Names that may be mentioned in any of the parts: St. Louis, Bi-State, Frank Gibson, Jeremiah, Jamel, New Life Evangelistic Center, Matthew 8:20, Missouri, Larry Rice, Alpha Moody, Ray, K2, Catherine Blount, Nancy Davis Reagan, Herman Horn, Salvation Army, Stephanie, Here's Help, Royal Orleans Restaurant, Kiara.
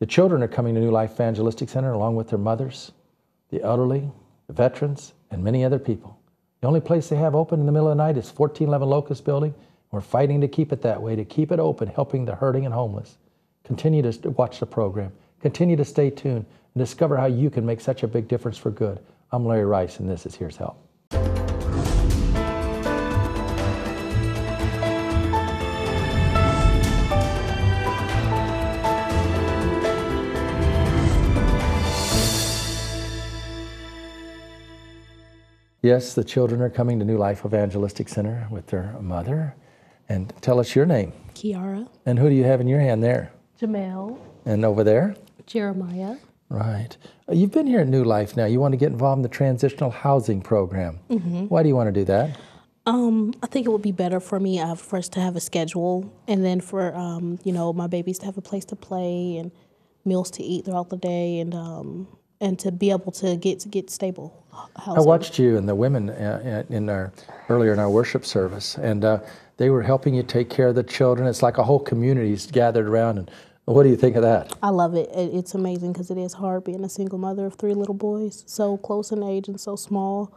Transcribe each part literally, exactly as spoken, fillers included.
The children are coming to New Life Evangelistic Center along with their mothers, the elderly, the veterans, and many other people. The only place they have open in the middle of the night is fourteen eleven Locust Building. We're fighting to keep it that way, to keep it open, helping the hurting and homeless. Continue to watch the program. Continue to stay tuned and discover how you can make such a big difference for good. I'm Larry Rice, and this is Here's Help. Yes, the children are coming to New Life Evangelistic Center with their mother. And tell us your name. Kiara. And who do you have in your hand there? Jamel. And over there? Jeremiah. Right. You've been here at New Life now. You want to get involved in the transitional housing program. Mm-hmm. Why do you want to do that? Um, I think it would be better for me uh, first to have a schedule, and then for um, you know, my babies to have a place to play and meals to eat throughout the day, and um, and to be able to get to get stable housing. I watched you and the women uh, in our earlier in our worship service, and uh, they were helping you take care of the children. It's like a whole community's gathered around. And what do you think of that? I love it. It's amazing because it is hard being a single mother of three little boys, so close in age and so small.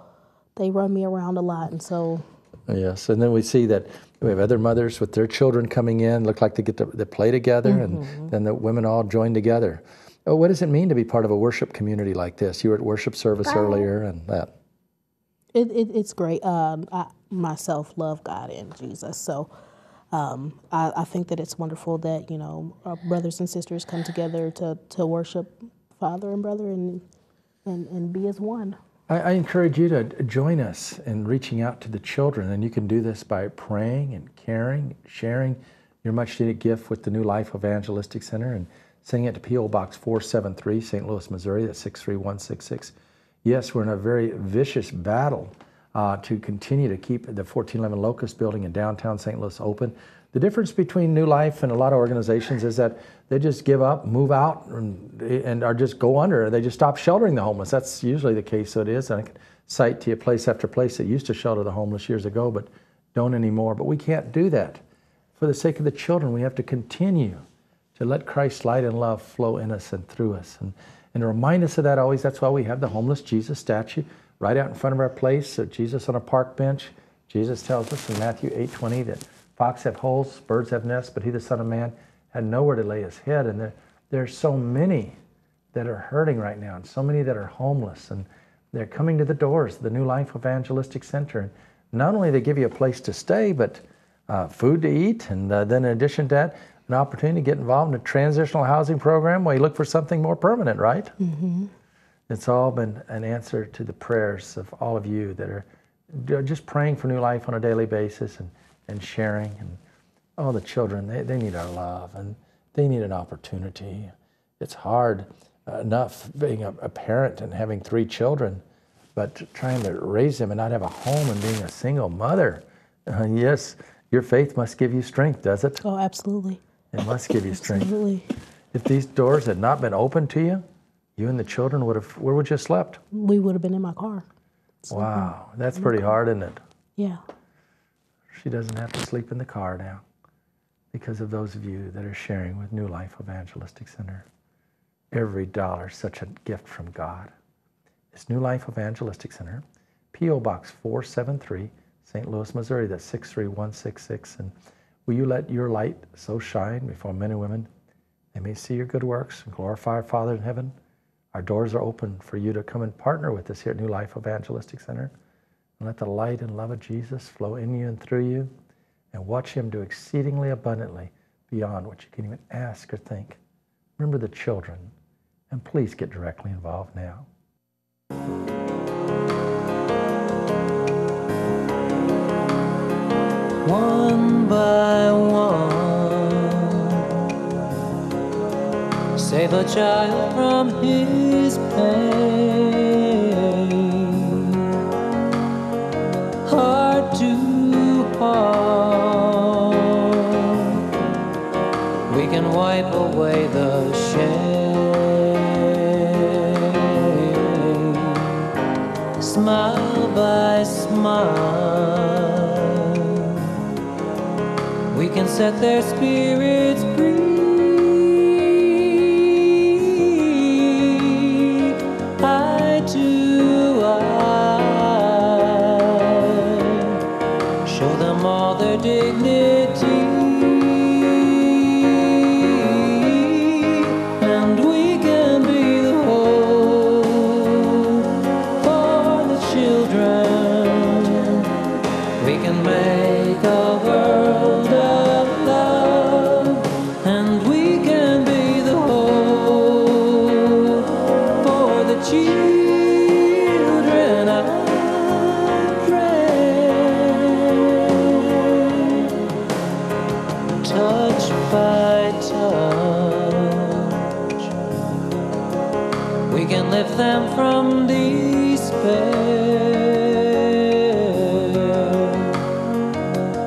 They run me around a lot, and so. Yes, and then we see that we have other mothers with their children coming in. Look like they get to they play together, mm-hmm. and then the women all join together. Oh, what does it mean to be part of a worship community like this? You were at worship service Bye. earlier, and that. It, it it's great. Um, I myself love God and Jesus, so. Um, I, I think that it's wonderful that, you know, our brothers and sisters come together to, to worship Father and Brother and and, and be as one. I, I encourage you to join us in reaching out to the children, and you can do this by praying and caring, sharing your much-needed gift with the New Life Evangelistic Center, and sending it to P O Box four seven three, Saint Louis, Missouri, that's six three one six six. Yes, we're in a very vicious battle Uh, to continue to keep the fourteen eleven Locust Building in downtown Saint Louis open. The difference between New Life and a lot of organizations is that they just give up, move out, and, and or just go under. They just stop sheltering the homeless. That's usually the case, so it is. And I can cite to you place after place that used to shelter the homeless years ago, but don't anymore. But we can't do that. For the sake of the children, we have to continue to let Christ's light and love flow in us and through us. And, and to remind us of that always, that's why we have the homeless Jesus statue right out in front of our place, so Jesus on a park bench. Jesus tells us in Matthew eight twenty that fox have holes, birds have nests, but he, the Son of Man, had nowhere to lay his head. And there, there are so many that are hurting right now, and so many that are homeless, and they're coming to the doors of the New Life Evangelistic Center. And not only they give you a place to stay, but uh, food to eat, and uh, then in addition to that, an opportunity to get involved in a transitional housing program where you look for something more permanent, right? Mm-hmm. It's all been an answer to the prayers of all of you that are just praying for New Life on a daily basis, and, and sharing. And all the children, they, they need our love, and they need an opportunity. It's hard enough being a, a parent and having three children, but trying to raise them and not have a home and being a single mother. Uh, yes, your faith must give you strength, does it? Oh, absolutely. It must give you strength. Absolutely. If these doors had not been open to you, you and the children would have, where would you have slept? We would have been in my car. Sleeping. Wow, that's pretty hard, isn't it? Yeah. She doesn't have to sleep in the car now because of those of you that are sharing with New Life Evangelistic Center. Every dollar is such a gift from God. It's New Life Evangelistic Center, P O Box four seven three, Saint Louis, Missouri, that's six three one six six. And will you let your light so shine before men and women they may see your good works and glorify our Father in heaven? Our doors are open for you to come and partner with us here at New Life Evangelistic Center, and let the light and love of Jesus flow in you and through you, and watch him do exceedingly abundantly beyond what you can even ask or think. Remember the children, and please get directly involved now. One by one, save a child from his pain, heart to heart, we can wipe away the shame, smile by smile, we can set their spirits free. we can lift them from despair.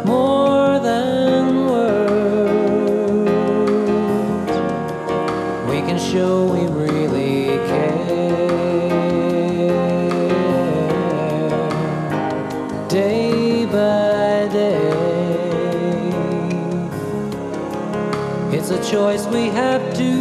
More than words, we can show we really care. Day by day, it's a choice we have to.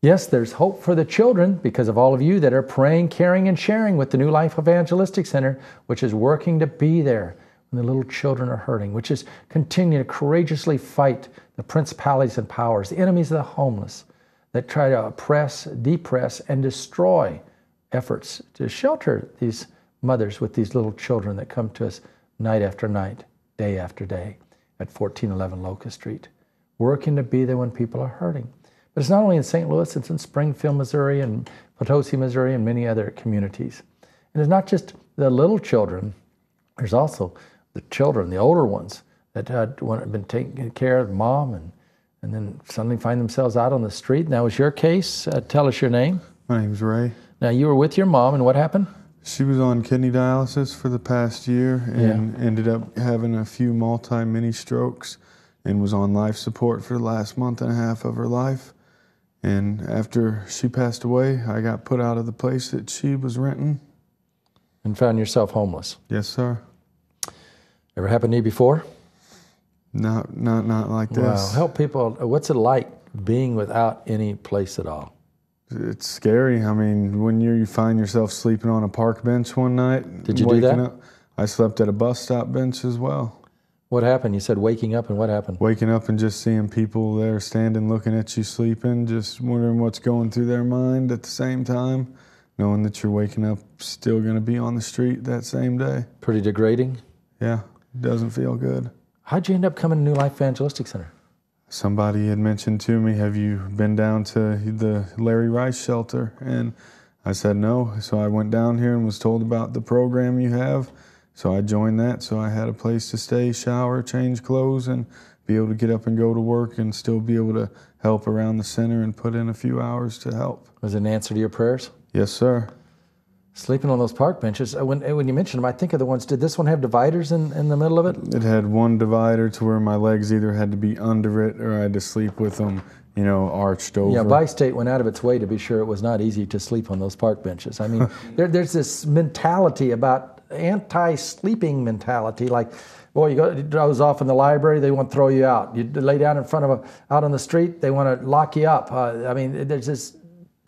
Yes, there's hope for the children because of all of you that are praying, caring, and sharing with the New Life Evangelistic Center, which is working to be there when the little children are hurting, which is continuing to courageously fight the principalities and powers, the enemies of the homeless that try to oppress, depress, and destroy efforts to shelter these mothers with these little children that come to us night after night, day after day at fourteen eleven Locust Street, working to be there when people are hurting. But it's not only in Saint Louis, it's in Springfield, Missouri, and Potosi, Missouri, and many other communities. And it's not just the little children. There's also the children, the older ones, that had been taking care of mom and, and then suddenly find themselves out on the street. And that was your case. Uh, tell us your name. My name's Ray. Now, you were with your mom, and what happened? She was on kidney dialysis for the past year and yeah. ended up having a few multi-mini strokes and was on life support for the last month and a half of her life. And after she passed away, I got put out of the place that she was renting. And found yourself homeless? Yes, sir. Ever happened to you before? Not, not, not like this. Well, help people. What's it like being without any place at all? It's scary. I mean, when you find yourself sleeping on a park bench one night. Did you do that? Up, I slept at a bus stop bench as well. What happened? You said waking up, and what happened? Waking up and just seeing people there standing, looking at you sleeping, just wondering what's going through their mind at the same time, knowing that you're waking up still going to be on the street that same day. Pretty degrading? Yeah, doesn't feel good. How'd you end up coming to New Life Evangelistic Center? Somebody had mentioned to me, have you been down to the Larry Rice shelter? And I said no, so I went down here and was told about the program you have. So I joined that, so I had a place to stay, shower, change clothes, and be able to get up and go to work and still be able to help around the center and put in a few hours to help. Was it an answer to your prayers? Yes, sir. Sleeping on those park benches, when, when you mentioned them, I think of the ones, did this one have dividers in, in the middle of it? It had one divider to where my legs either had to be under it or I had to sleep with them, you know, arched over. Yeah, Bi-State went out of its way to be sure it was not easy to sleep on those park benches. I mean, there, there's this mentality about anti-sleeping mentality, like, boy, you go you doze off in the library, they want to throw you out. You lay down in front of a, out on the street, they want to lock you up. Uh, I mean, there's this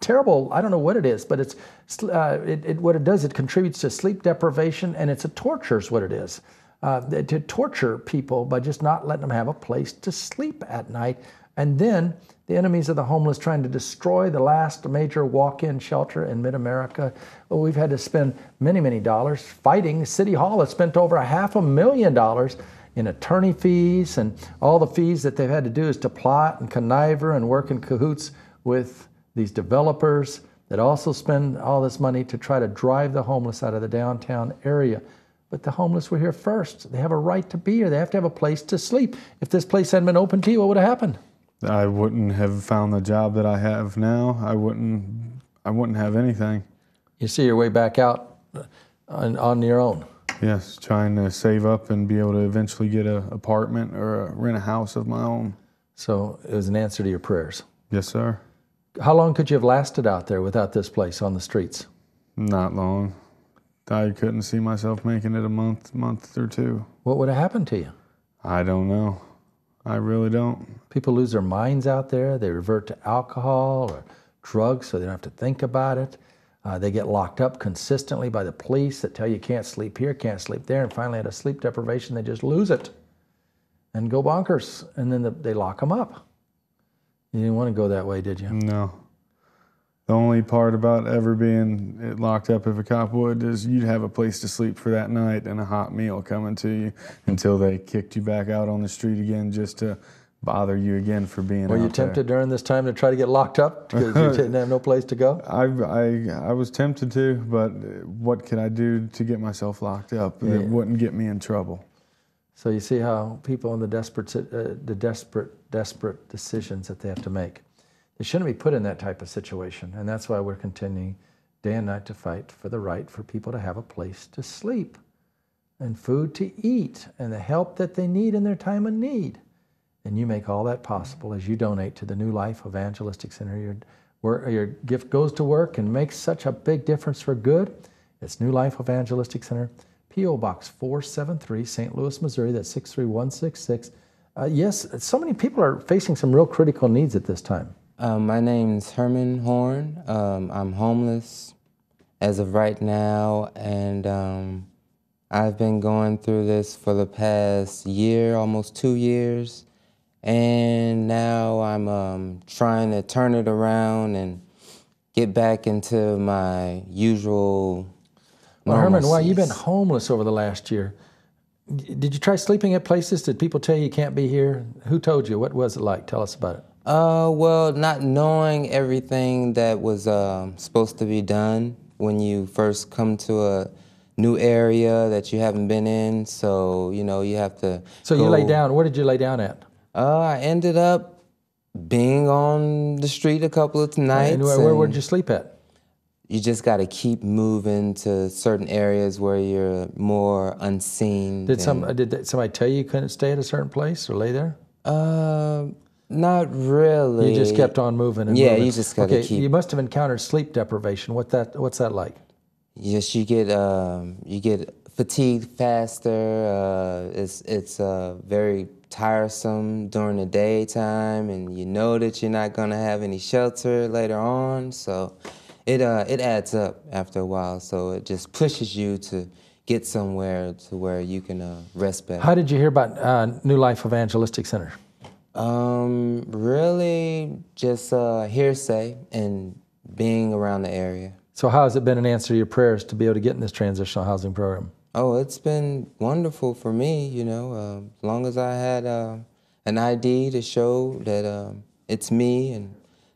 terrible, I don't know what it is, but it's uh, it, it, what it does, it contributes to sleep deprivation, and it's a torture is what it is. Uh, to torture people by just not letting them have a place to sleep at night. And then the enemies of the homeless trying to destroy the last major walk-in shelter in mid-America. Well, we've had to spend many, many dollars fighting. City Hall has spent over a half a million dollars in attorney fees and all the fees that they've had to do is to plot and conniver and work in cahoots with these developers that also spend all this money to try to drive the homeless out of the downtown area. But the homeless were here first. They have a right to be here. They have to have a place to sleep. If this place hadn't been open to you, what would have happened? I wouldn't have found the job that I have now. I wouldn't, I wouldn't have anything. You see your way back out on, on your own. Yes, trying to save up and be able to eventually get an apartment or a, rent a house of my own. So it was an answer to your prayers. Yes, sir. How long could you have lasted out there without this place on the streets? Not long. I couldn't see myself making it a month, month or two. What would have happened to you? I don't know. I really don't. People lose their minds out there. They revert to alcohol or drugs so they don't have to think about it. Uh, they get locked up consistently by the police that tell you can't sleep here, can't sleep there, and finally out of sleep deprivation, they just lose it and go bonkers, and then the, they lock them up. You didn't want to go that way, did you? No. The only part about ever being locked up, if a cop would, is you'd have a place to sleep for that night and a hot meal coming to you until they kicked you back out on the street again just to bother you again for being out there. Were you tempted during this time to try to get locked up because you didn't have no place to go? I, I, I was tempted to, but what could I do to get myself locked up? Yeah. It wouldn't get me in trouble. So you see how people in the desperate, uh, the desperate, desperate decisions that they have to make. They shouldn't be put in that type of situation, and that's why we're continuing day and night to fight for the right for people to have a place to sleep and food to eat and the help that they need in their time of need. And you make all that possible as you donate to the New Life Evangelistic Center. Your, where your gift goes to work and makes such a big difference for good. It's New Life Evangelistic Center, P O Box four seven three, Saint Louis, Missouri. That's six three one six six. Uh, yes, so many people are facing some real critical needs at this time. Um, my name's Herman Horn. Um, I'm homeless as of right now, and um, I've been going through this for the past year, almost two years, and now I'm um, trying to turn it around and get back into my usual normalcy. Well, Herman, while you've been homeless over the last year, did you try sleeping at places? Did people tell you you can't be here? Who told you? What was it like? Tell us about it. Uh, well, not knowing everything that was uh, supposed to be done when you first come to a new area that you haven't been in, so, you know, you have to So go. You lay down. Where did you lay down at? Uh, I ended up being on the street a couple of nights. And where, and where, where did you sleep at? You just got to keep moving to certain areas where you're more unseen. Did, some, did somebody tell you you couldn't stay at a certain place or lay there? Uh... Not really. You just kept on moving and yeah, moving. You just gotta okay, keep. You must have encountered sleep deprivation. What that? What's that like? Yes, you get um, you get fatigued faster. Uh, it's it's uh, very tiresome during the daytime, and you know that you're not gonna have any shelter later on. So, it uh, it adds up after a while. So it just pushes you to get somewhere to where you can uh, rest better. How did you hear about uh, New Life Evangelistic Center? Um, really just uh, hearsay and being around the area. So how has it been an answer to your prayers to be able to get in this transitional housing program? Oh, it's been wonderful for me, you know, uh, as long as I had uh, an I D to show that uh, it's me and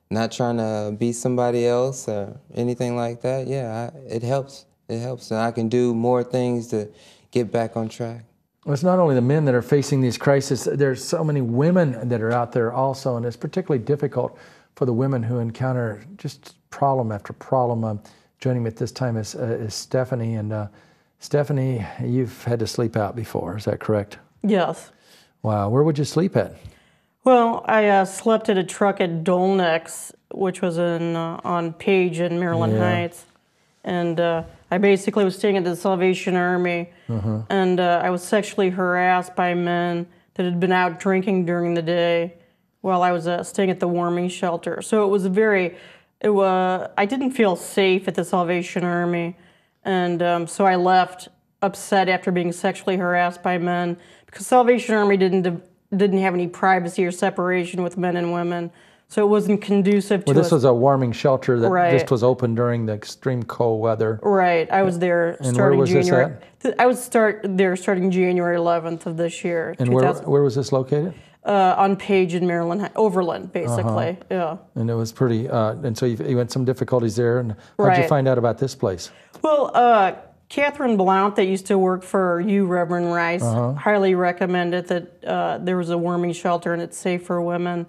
not trying to be somebody else or anything like that. Yeah, I, it helps. It helps. And I can do more things to get back on track. Well, it's not only the men that are facing these crises. There's so many women that are out there also, and it's particularly difficult for the women who encounter just problem after problem. Um, joining me at this time is, uh, is Stephanie. And uh, Stephanie, you've had to sleep out before. Is that correct? Yes. Wow. Where would you sleep at? Well, I uh, slept at a truck at Dolnex, which was in uh, on Page in Maryland yeah. Heights. And uh, I basically was staying at the Salvation Army, uh-huh. and uh, I was sexually harassed by men that had been out drinking during the day while I was uh, staying at the warming shelter. So it was very, it was, I didn't feel safe at the Salvation Army, and um, so I left upset after being sexually harassed by men, because Salvation Army didn't didn't have any privacy or separation with men and women. So it wasn't conducive to Well, this us. was a warming shelter that right. just was open during the extreme cold weather. Right. I was there and starting where was January. This at? I was start there starting January eleventh of this year. And where, where was this located? Uh, on Page in Maryland, Overland, basically. Uh-huh. Yeah. And it was pretty. Uh, and so you, you had some difficulties there. And how did right. you find out about this place? Well, uh, Catherine Blount, that used to work for you, Reverend Rice, uh-huh. highly recommended that uh, there was a warming shelter and it's safe for women.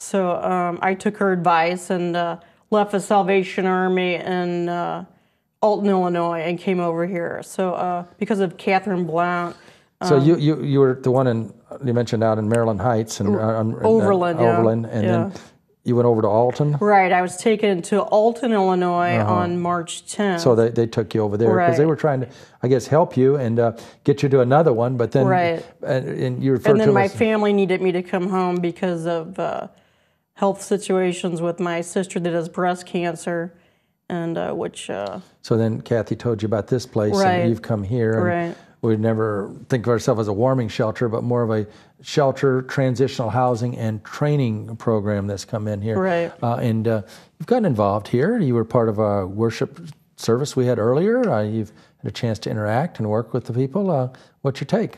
So um, I took her advice and uh, left the Salvation Army in uh, Alton, Illinois, and came over here. So uh, because of Catherine Blount. Um, so you, you you were the one in, you mentioned out in Maryland Heights and uh, Overland, uh, yeah. Overland, and yeah. then you went over to Alton. Right, I was taken to Alton, Illinois uh-huh. on March tenth. So they, they took you over there because right. they were trying to, I guess, help you and uh, get you to another one. But then right, and, and you referred and then to my as, family needed me to come home because of. Uh, health situations with my sister that has breast cancer, and uh, which... Uh, so then Kathy told you about this place, right, and you've come here. And right. We'd never think of ourselves as a warming shelter, but more of a shelter, transitional housing, and training program that's come in here. Right. Uh, and uh, you've gotten involved here. You were part of a worship service we had earlier. Uh, you've had a chance to interact and work with the people. Uh, what's your take?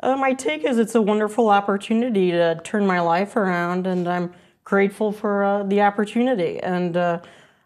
Uh, my take is it's a wonderful opportunity to turn my life around, and I'm grateful for uh, the opportunity. And uh,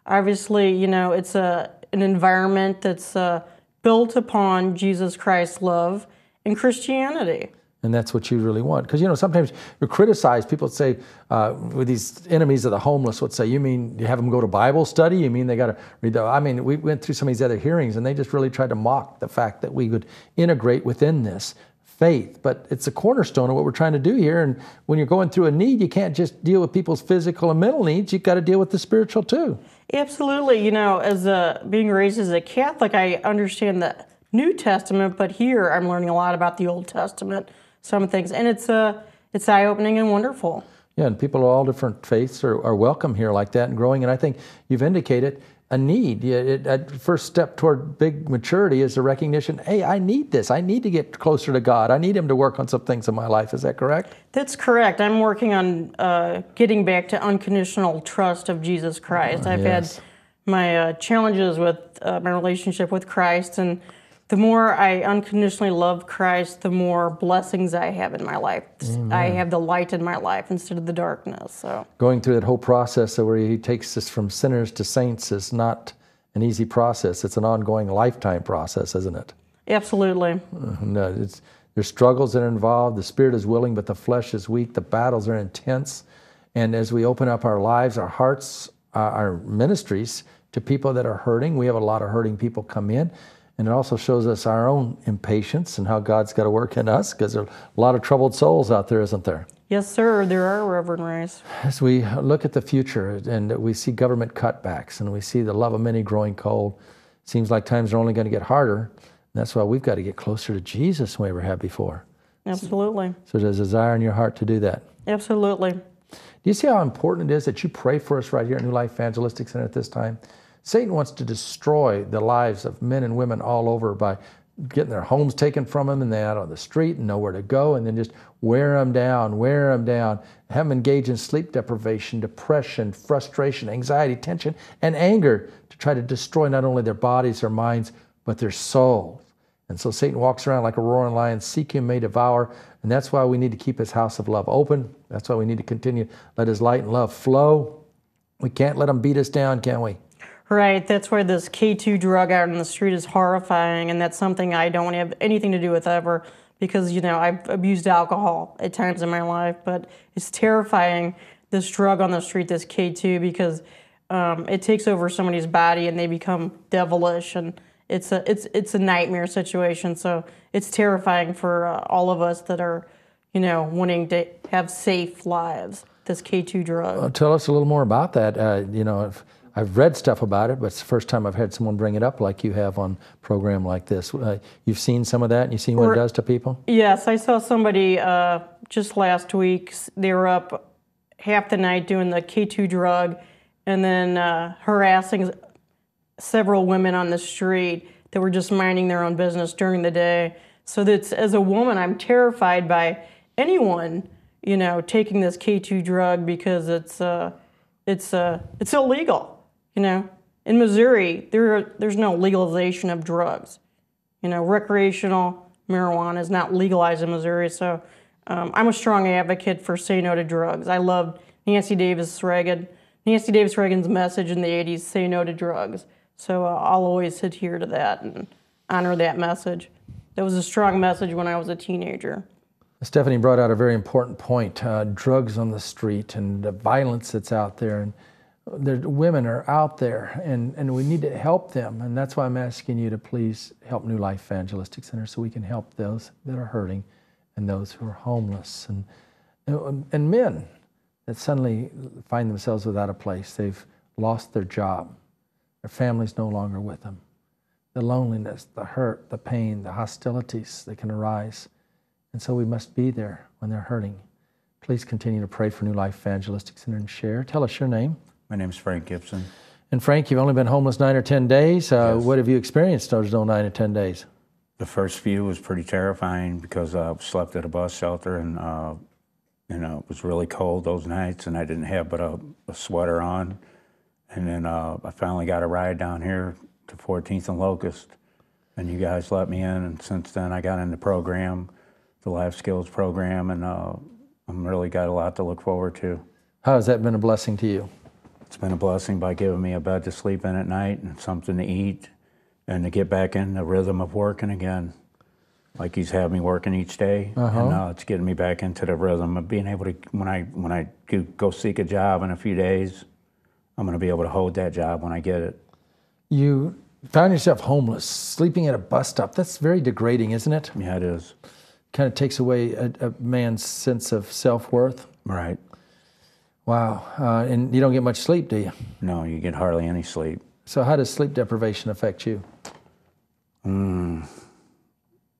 obviously, you know, it's a, an environment that's... Uh, built upon Jesus Christ's love and Christianity. And that's what you really want. Because, you know, sometimes you're criticized. People say, uh, with these enemies of the homeless, would say, you mean you have them go to Bible study? You mean they got to read the... I mean, we went through some of these other hearings, and they just really tried to mock the fact that we would integrate within this faith. But it's a cornerstone of what we're trying to do here. And when you're going through a need, you can't just deal with people's physical and mental needs. You've got to deal with the spiritual, too. Absolutely. You know, as a, being raised as a Catholic, I understand the New Testament, but here I'm learning a lot about the Old Testament, some things, and it's uh, it's eye-opening and wonderful. Yeah, and people of all different faiths are, are welcome here like that and growing, and I think you've indicated a need. It, it, a first step toward big maturity is the recognition, hey, I need this. I need to get closer to God. I need Him to work on some things in my life. Is that correct? That's correct. I'm working on uh, getting back to unconditional trust of Jesus Christ. Uh, I've yes. had my uh, challenges with uh, my relationship with Christ, and the more I unconditionally love Christ, the more blessings I have in my life. Amen. I have the light in my life instead of the darkness. So going through that whole process where He takes us from sinners to saints is not an easy process. It's an ongoing lifetime process, isn't it? Absolutely. No, it's, there's struggles that are involved. The spirit is willing, but the flesh is weak. The battles are intense. And as we open up our lives, our hearts, our ministries to people that are hurting, we have a lot of hurting people come in. And it also shows us our own impatience and how God's got to work in us, because there are a lot of troubled souls out there, isn't there? Yes, sir. There are, Reverend Rice. As we look at the future and we see government cutbacks and we see the love of many growing cold, it seems like times are only going to get harder. And that's why we've got to get closer to Jesus than we ever have before. Absolutely. So there's a desire in your heart to do that. Absolutely. Do you see how important it is that you pray for us right here at New Life Evangelistic Center at this time? Satan wants to destroy the lives of men and women all over by getting their homes taken from them, and they're out on the street and nowhere to go, and then just wear them down, wear them down, have them engage in sleep deprivation, depression, frustration, anxiety, tension, and anger to try to destroy not only their bodies, their minds, but their souls. And so Satan walks around like a roaring lion, seek him, may devour, and that's why we need to keep his house of love open. That's why we need to continue, let his light and love flow. We can't let him beat us down, can we? Right, that's where this K two drug out in the street is horrifying, and that's something I don't have anything to do with ever, because, you know, I've abused alcohol at times in my life, but it's terrifying, this drug on the street, this K two, because um, it takes over somebody's body and they become devilish, and it's a, it's, it's a nightmare situation, so it's terrifying for uh, all of us that are, you know, wanting to have safe lives, this K two drug. Well, tell us a little more about that, uh, you know, if I've read stuff about it, but it's the first time I've had someone bring it up like you have on a program like this. Uh, you've seen some of that, and you've seen what it does to people? Yes, I saw somebody uh, just last week. They were up half the night doing the K two drug and then uh, harassing several women on the street that were just minding their own business during the day. So that's, as a woman, I'm terrified by anyone, you know, taking this K two drug, because it's uh, it's uh, it's illegal. You know, in Missouri, there are, there's no legalization of drugs. You know, recreational marijuana is not legalized in Missouri, so um, I'm a strong advocate for say no to drugs. I loved Nancy Davis Reagan, Nancy Davis Reagan's message in the eighties, say no to drugs. So uh, I'll always adhere to that and honor that message. That was a strong message when I was a teenager. Stephanie brought out a very important point, uh, drugs on the street and the violence that's out there. And the women are out there, and, and we need to help them. And that's why I'm asking you to please help New Life Evangelistic Center, so we can help those that are hurting and those who are homeless. And, and, and men that suddenly find themselves without a place. They've lost their job. Their family's no longer with them. The loneliness, the hurt, the pain, the hostilities that can arise. And so we must be there when they're hurting. Please continue to pray for New Life Evangelistic Center and share. Tell us your name. My name's Frank Gibson. And Frank, you've only been homeless nine or ten days. Uh, yes. What have you experienced those nine or ten days? The first few was pretty terrifying because I slept at a bus shelter, and uh, you know, it was really cold those nights, and I didn't have but a, a sweater on. And then uh, I finally got a ride down here to fourteenth and Locust, and you guys let me in. And since then, I got in the program, the Life Skills program, and uh, I'm really got a lot to look forward to. How has that been a blessing to you? It's been a blessing by giving me a bed to sleep in at night and something to eat, and to get back in the rhythm of working again. Like he's had me working each day, uh-huh. and uh, it's getting me back into the rhythm of being able to, when I, when I do go seek a job in a few days, I'm gonna be able to hold that job when I get it. You found yourself homeless, sleeping at a bus stop. That's very degrading, isn't it? Yeah, it is. Kind of takes away a, a man's sense of self-worth. Right. Wow, uh, and you don't get much sleep, do you? No, you get hardly any sleep. So how does sleep deprivation affect you? Mm,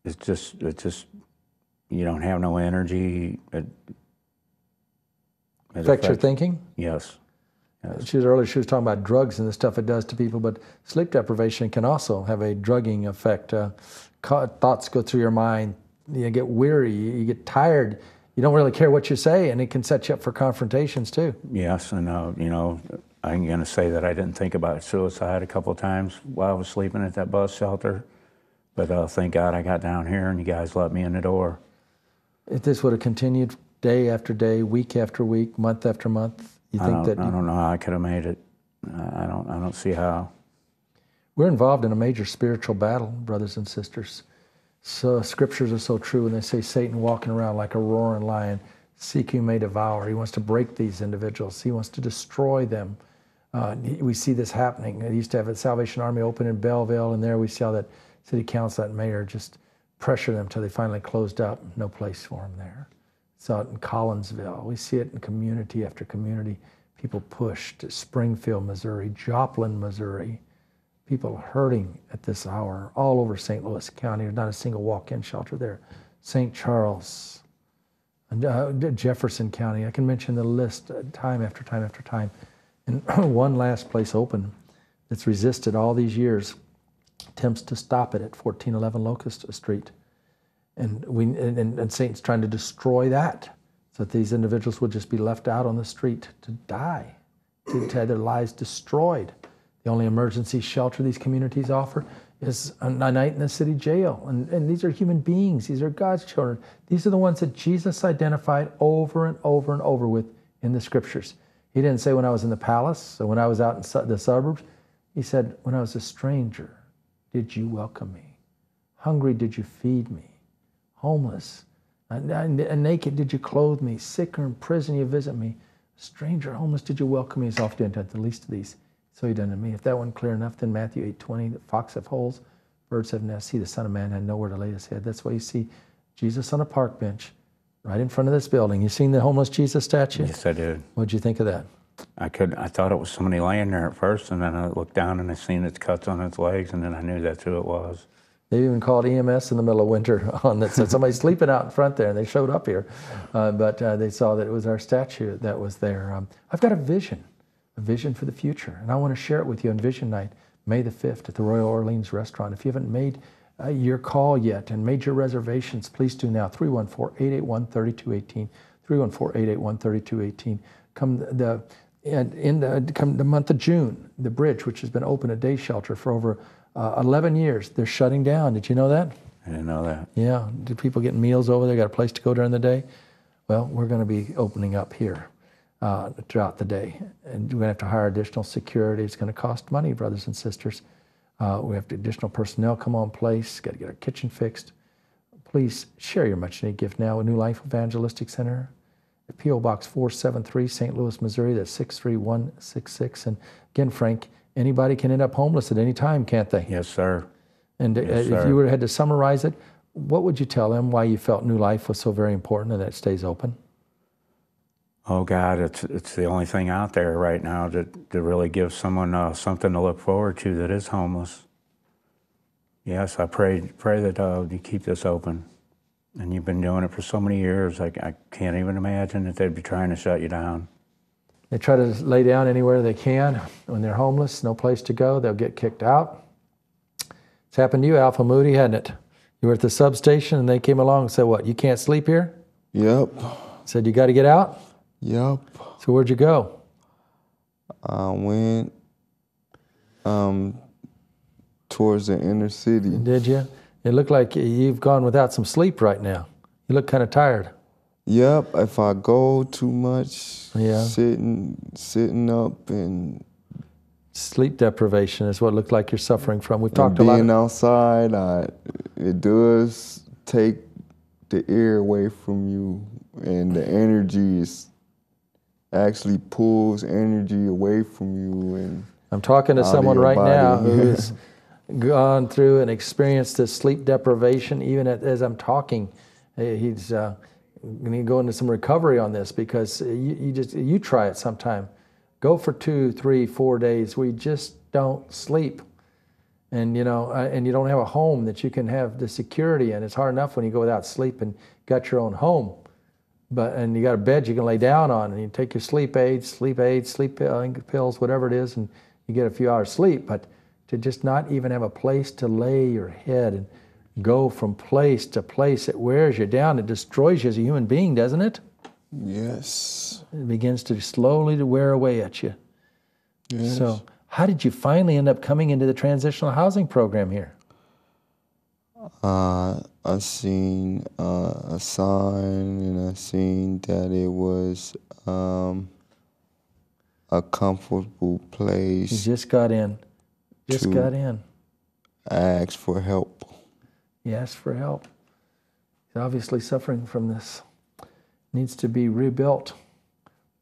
it's just, it's just, you don't have no energy. It, it affects, affects your thinking? Yes. Yes. She was, earlier she was talking about drugs and the stuff it does to people, but sleep deprivation can also have a drugging effect. Uh, thoughts go through your mind, you get weary, you get tired, you don't really care what you say, and it can set you up for confrontations too. Yes, and uh, you know, I'm going to say that I didn't think about suicide a couple of times while I was sleeping at that bus shelter, but uh, thank God I got down here and you guys let me in the door. If this would have continued day after day, week after week, month after month, you think I that... I don't know how I could have made it. I don't, I don't see how. We're involved in a major spiritual battle, brothers and sisters. So scriptures are so true when they say Satan walking around like a roaring lion, seek whom may devour. He wants to break these individuals. He wants to destroy them. Uh, we see this happening. They used to have a Salvation Army open in Belleville, and there we saw that city council, that mayor, just pressure them until they finally closed up. No place for them there. Saw it in Collinsville. We see it in community after community. People pushed. Springfield, Missouri, Joplin, Missouri. People hurting at this hour all over Saint Louis County. There's not a single walk-in shelter there. Saint Charles, and, uh, Jefferson County. I can mention the list uh, time after time after time. And one last place open that's resisted all these years, attempts to stop it at fourteen eleven Locust Street. And, we, and, and Satan's trying to destroy that so that these individuals would just be left out on the street to die, to, to have their lives destroyed. The only emergency shelter these communities offer is a night in the city jail. And, and these are human beings. These are God's children. These are the ones that Jesus identified over and over and over with in the scriptures. He didn't say when I was in the palace, so when I was out in the suburbs. He said, when I was a stranger, did you welcome me? Hungry, did you feed me? Homeless, and, and, and naked, did you clothe me? Sick or in prison, you visit me. Stranger, homeless, did you welcome me? As often at the least of these, so he done to me. If that wasn't clear enough, then Matthew eight twenty, the fox have holes, birds have nests. He, the Son of Man, had nowhere to lay his head. That's why you see Jesus on a park bench, right in front of this building. You seen the homeless Jesus statue? Yes, I did. What'd you think of that? I could. I thought it was somebody laying there at first, and then I looked down and I seen its cuts on its legs, and then I knew that's who it was. They even called E M S in the middle of winter on that. So somebody's sleeping out in front there, and they showed up here. Uh, but uh, they saw that it was our statue that was there. Um, I've got a vision, a vision for the future, and I want to share it with you on Vision Night, May the fifth at the Royal Orleans Restaurant. If you haven't made uh, your call yet and made your reservations, please do now, three one four, eight eight one, three two one eight, three one four, eight eight one, three two one eight. Come the, and in the, come the month of June, the Bridge, which has been open a day shelter for over Uh, eleven years, they're shutting down. Did you know that? I didn't know that. Yeah. Did people get meals over there? Got a place to go during the day? Well, we're going to be opening up here uh, throughout the day. And we're going to have to hire additional security. It's going to cost money, brothers and sisters. Uh, we have to additional personnel come on place. Got to get our kitchen fixed. Please share your much-needed gift now with New Life Evangelistic Center. P O Box four seven three, Saint Louis, Missouri. That's six three one six six. And again, Frank, anybody can end up homeless at any time, can't they? Yes, sir. And yes, if sir. you were, had to summarize it, what would you tell them why you felt New Life was so very important and that it stays open? Oh, God, it's it's the only thing out there right now that, to really give someone uh, something to look forward to that is homeless. Yes, I pray, pray that uh, you keep this open. And you've been doing it for so many years, I, I can't even imagine that they'd be trying to shut you down. They try to lay down anywhere they can. When they're homeless, no place to go, they'll get kicked out. It's happened to you, Alpha Moody, hadn't it? You were at the substation and they came along and said, what, you can't sleep here? Yep. Said, you got to get out? Yep. So where'd you go? I went um, towards the inner city. Did you? It looked like you've gone without some sleep right now. You look kind of tired. Yep, if I go too much, yeah. sitting sitting up and... Sleep deprivation is what it looked like you're suffering from. We've talked a lot. Being outside, I, it does take the air away from you, and the energy is actually pulls energy away from you. And I'm talking to someone right now who's gone through and experienced this sleep deprivation. Even as I'm talking, he's uh, going to go into some recovery on this, because you, you just you try it sometime. Go for two, three, four days. We just don't sleep, and you know, and you don't have a home that you can have the security in. It's hard enough when you go without sleep and got your own home, but and you got a bed you can lay down on, and you take your sleep aids, sleep aids, sleep pills, whatever it is, and you get a few hours sleep. But to just not even have a place to lay your head and go from place to place, it wears you down. It destroys you as a human being, doesn't it? Yes. It begins to slowly to wear away at you. Yes. So how did you finally end up coming into the transitional housing program here? Uh, I seen uh, a sign, and I seen that it was um, a comfortable place. You just got in. Just got in. I asked for help. You asked for help. You're obviously suffering from this. Needs to be rebuilt.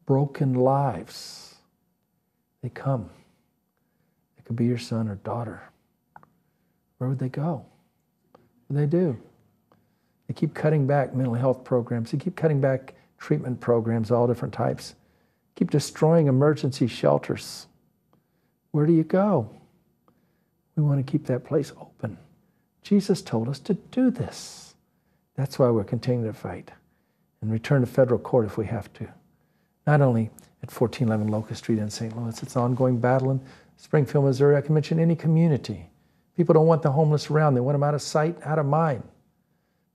Broken lives, they come. It could be your son or daughter. Where would they go? What do they do? They keep cutting back mental health programs. They keep cutting back treatment programs, all different types. Keep destroying emergency shelters. Where do you go? We want to keep that place open. Jesus told us to do this. That's why we're continuing to fight. And return to federal court if we have to. Not only at fourteen eleven Locust Street in Saint Louis, it's an ongoing battle in Springfield, Missouri. I can mention any community. People don't want the homeless around. They want them out of sight, out of mind.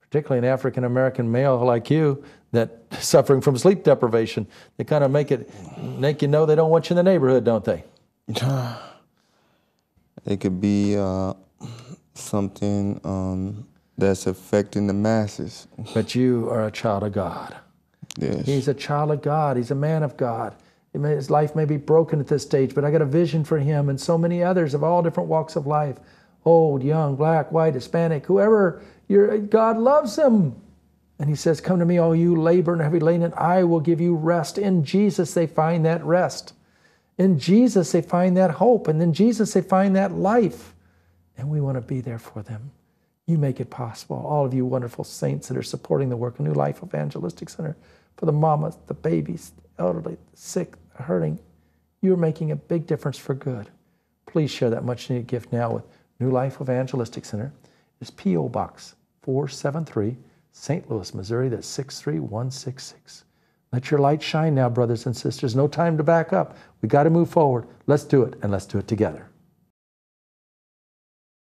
Particularly an African-American male like you that's suffering from sleep deprivation. They kind of make it, make you know they don't want you in the neighborhood, don't they? It could be uh, something... Um that's affecting the masses. But you are a child of God. Yes. He's a child of God. He's a man of God. His life may be broken at this stage, but I got a vision for him and so many others of all different walks of life. Old, young, black, white, Hispanic, whoever. You're, God loves them. And he says, come to me, all you labor and heavy laden, and I will give you rest. In Jesus, they find that rest. In Jesus, they find that hope. And in Jesus, they find that life. And we want to be there for them. You make it possible. All of you wonderful saints that are supporting the work of New Life Evangelistic Center for the mamas, the babies, the elderly, the sick, the hurting. You're making a big difference for good. Please share that much needed gift now with New Life Evangelistic Center. It's P O Box four seven three, Saint Louis, Missouri. That's six three one six six. Let your light shine now, brothers and sisters. No time to back up. We got to move forward. Let's do it, and let's do it together.